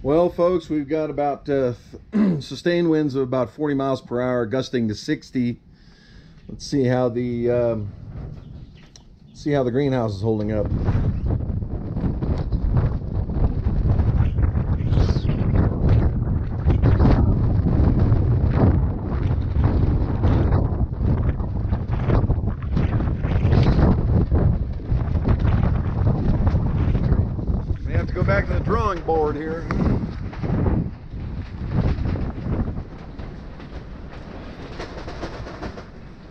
Well, folks, we've got about sustained winds of about 40 miles per hour, gusting to 60. Let's see how the greenhouse is holding up. We have to go back to the drawing board here.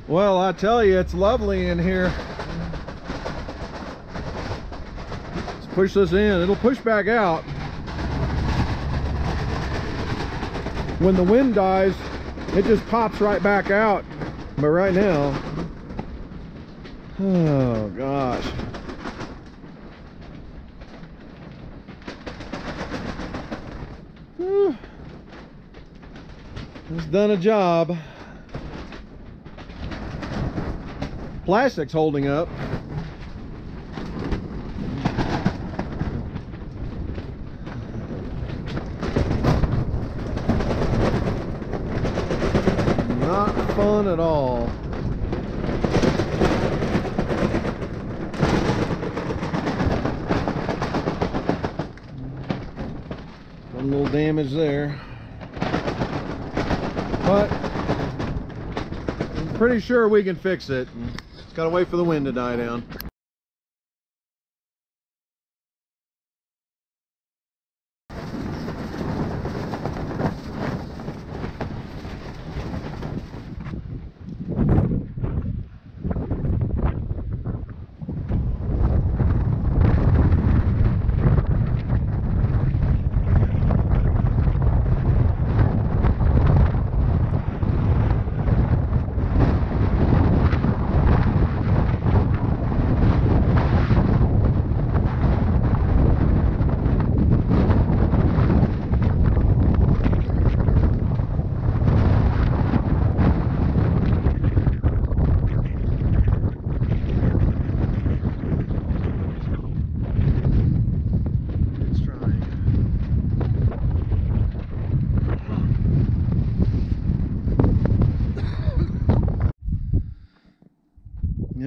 Well, I tell you, it's lovely in here. Let's push this in. It'll push back out. When the wind dies, it just pops right back out. But right now, oh gosh. Whew. It's done a job. Plastic's holding up. Not fun at all. One little damage there. But I'm pretty sure we can fix it. Gotta wait for the wind to die down.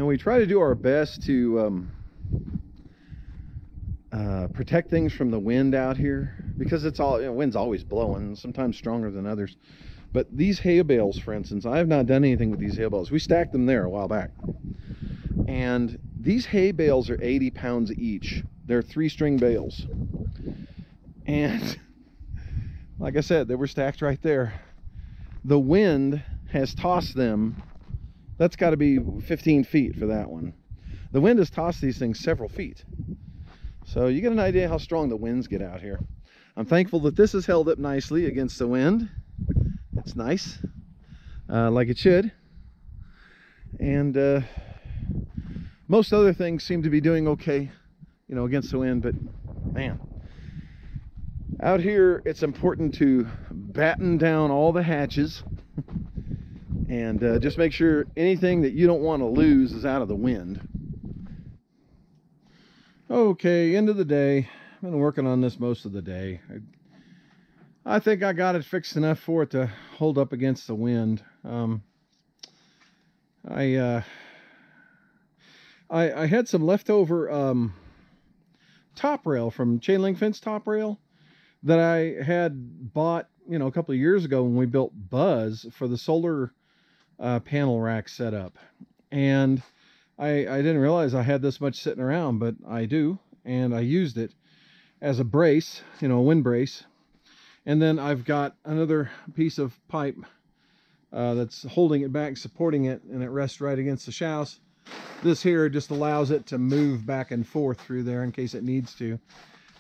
We try to do our best to protect things from the wind out here, because it's all, you know, wind's always blowing, sometimes stronger than others. But these hay bales, for instance, I have not done anything with these hay bales. We stacked them there a while back, and these hay bales are 80 pounds each. They're 3-string bales, and like I said, they were stacked right there. The wind has tossed them. That's got to be 15 feet for that one. The wind has tossed these things several feet. So you get an idea how strong the winds get out here. I'm thankful that this is held up nicely against the wind. That's nice, like it should. And most other things seem to be doing okay, you know, against the wind, but man, out here it's important to batten down all the hatches and just make sure anything that you don't want to lose is out of the wind. Okay, end of the day. I've been working on this most of the day. I think I got it fixed enough for it to hold up against the wind. I had some leftover top rail from chain link fence top rail that I had bought, you know, a couple of years ago when we built Buzz for the solar panel rack setup. And I didn't realize I had this much sitting around, but I do, and I used it as a brace, you know, a wind brace. And then I've got another piece of pipe that's holding it back, supporting it, and it rests right against the chouse. This here just allows it to move back and forth through there in case it needs to.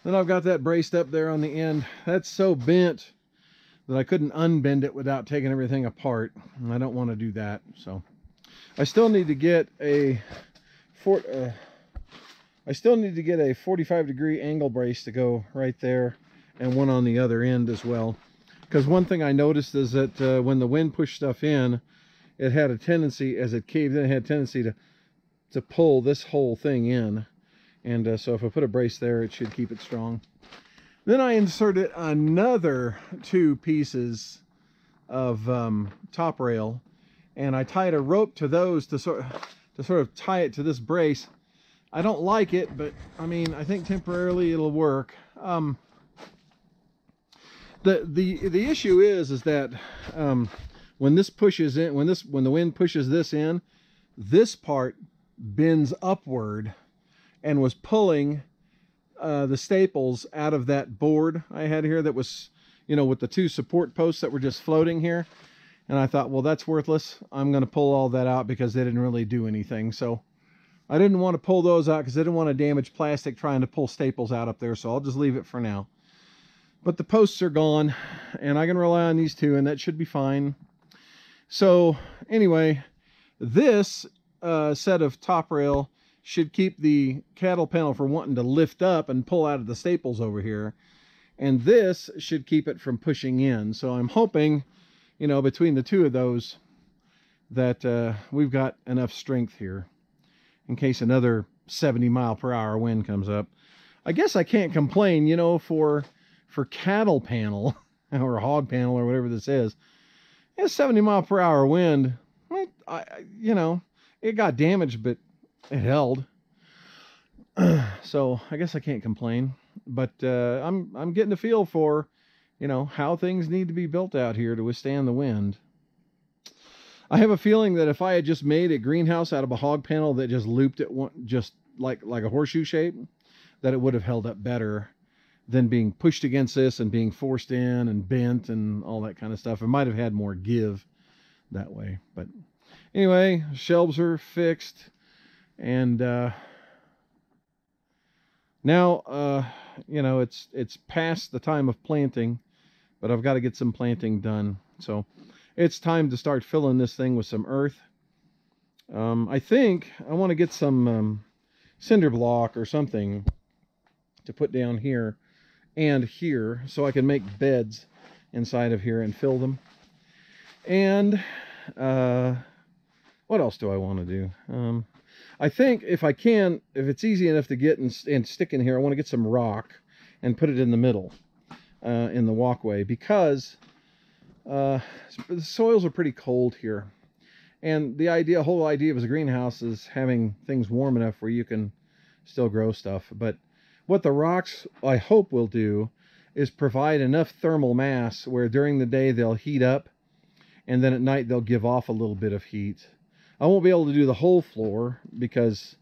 Then I've got that braced up there on the end. That's so bent that I couldn't unbend it without taking everything apart, and I don't want to do that. So I still need to get a 45 degree angle brace to go right there, and one on the other end as well. Because one thing I noticed is that when the wind pushed stuff in, it had a tendency, as it caved in, it had a tendency to pull this whole thing in. And so if I put a brace there, it should keep it strong. Then I inserted another two pieces of top rail, and I tied a rope to those to sort of tie it to this brace. I don't like it, but I mean, I think temporarily it'll work. The issue is that when this pushes in, when the wind pushes this in, this part bends upward and was pulling the staples out of that board I had here that was, you know, with the two support posts that were just floating here. And I thought, well, that's worthless. I'm going to pull all that out because they didn't really do anything. So I didn't want to pull those out because I didn't want to damage plastic trying to pull staples out up there. So I'll just leave it for now. But the posts are gone, and I can rely on these two, and that should be fine. So anyway, this set of top rail should keep the cattle panel from wanting to lift up and pull out of the staples over here. And this should keep it from pushing in. So I'm hoping, you know, between the two of those, that we've got enough strength here in case another 70-mile-per-hour wind comes up. I guess I can't complain, you know, for cattle panel or hog panel or whatever this is. It's 70-mile-per-hour wind. You know, it got damaged, but it held. So I guess I can't complain. But I'm getting a feel for, you know, how things need to be built out here to withstand the wind. I have a feeling that if I had just made a greenhouse out of a hog panel that just looped it just like a horseshoe shape, that it would have held up better than being pushed against this and being forced in and bent and all that kind of stuff. It might have had more give that way. But anyway, shelves are fixed. And now, you know, it's past the time of planting, but I've got to get some planting done. So it's time to start filling this thing with some earth. I think I want to get some cinder block or something to put down here and here, so I can make beds inside of here and fill them. And what else do I want to do? I think if I can, if it's easy enough to get and stick in here, I want to get some rock and put it in the middle in the walkway, because the soils are pretty cold here, and the whole idea of a greenhouse is having things warm enough where you can still grow stuff. But what the rocks, I hope, will do is provide enough thermal mass where during the day they'll heat up, and then at night they'll give off a little bit of heat. I won't be able to do the whole floor because,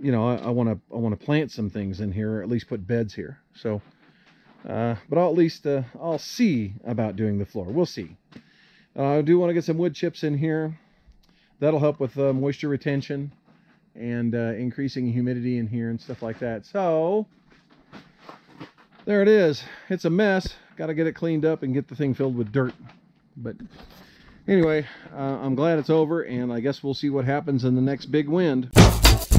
you know, I want to plant some things in here, or at least put beds here. So, but I'll at least I'll see about doing the floor. We'll see. I do want to get some wood chips in here. That'll help with moisture retention. and increasing humidity in here and stuff like that. So there it is. It's a mess. Got to get it cleaned up and get the thing filled with dirt. But anyway, I'm glad it's over, and I guess we'll see what happens in the next big wind.